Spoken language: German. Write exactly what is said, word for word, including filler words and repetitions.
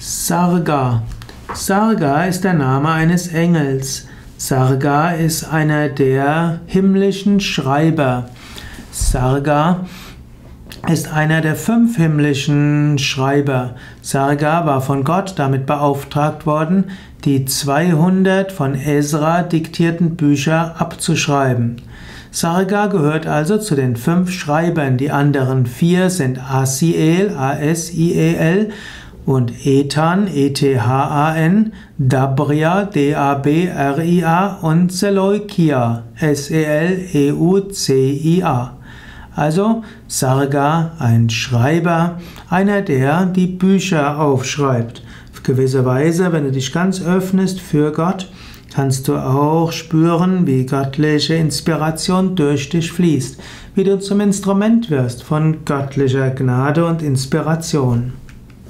Sarga. Sarga ist der Name eines Engels. Sarga ist einer der himmlischen Schreiber. Sarga ist einer der fünf himmlischen Schreiber. Sarga war von Gott damit beauftragt worden, die zweihundert von Ezra diktierten Bücher abzuschreiben. Sarga gehört also zu den fünf Schreibern. Die anderen vier sind Asiel, A S I E L, und Ethan, E T H A N, Dabria, D A B R I A und Seleukia, S E L E U C I A. Also Sarga, ein Schreiber, einer, der die Bücher aufschreibt. Auf gewisse Weise, wenn du dich ganz öffnest für Gott, kannst du auch spüren, wie göttliche Inspiration durch dich fließt, wie du zum Instrument wirst von göttlicher Gnade und Inspiration.